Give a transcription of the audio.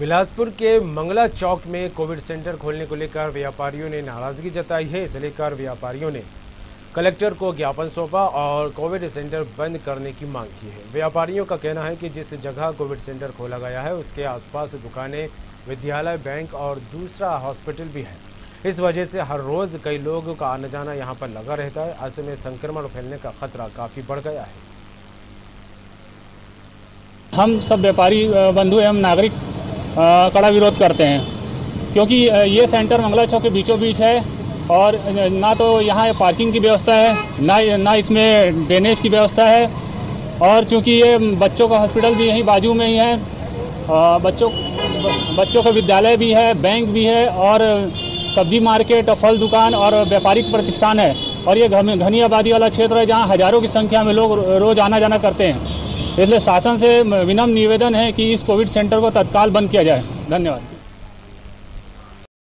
बिलासपुर के मंगला चौक में Covid centre खोलने को लेकर व्यापारियों ने नाराजगी जताई है। इसे लेकर व्यापारियों ने कलेक्टर को ज्ञापन सौंपा और कोविड सेंटर बंद करने की मांग की है। व्यापारियों का कहना है कि जिस जगह कोविड सेंटर खोला गया है उसके आसपास दुकानें, विद्यालय, बैंक और दूसरा हॉस्पिटल भी है। इस वजह से हर रोज़ कई लोगों का आना जाना यहाँ पर लगा रहता है। ऐसे में संक्रमण फैलने का खतरा काफ़ी बढ़ गया है। हम सब व्यापारी बंधु एवं नागरिक कड़ा विरोध करते हैं, क्योंकि ये सेंटर मंगला चौक के बीचों बीच है और ना तो यहाँ पार्किंग की व्यवस्था है, ना इसमें ड्रेनेज की व्यवस्था है। और चूँकि ये बच्चों का हॉस्पिटल भी यहीं बाजू में ही है, बच्चों का विद्यालय भी है, बैंक भी है और सब्जी मार्केट और फल दुकान और व्यापारिक प्रतिष्ठान है। और ये घनी आबादी वाला क्षेत्र है जहाँ हज़ारों की संख्या में लोग रोज़ आना जाना करते हैं। इसलिए शासन से विनम्र निवेदन है कि इस कोविड सेंटर को तत्काल बंद किया जाए। धन्यवाद।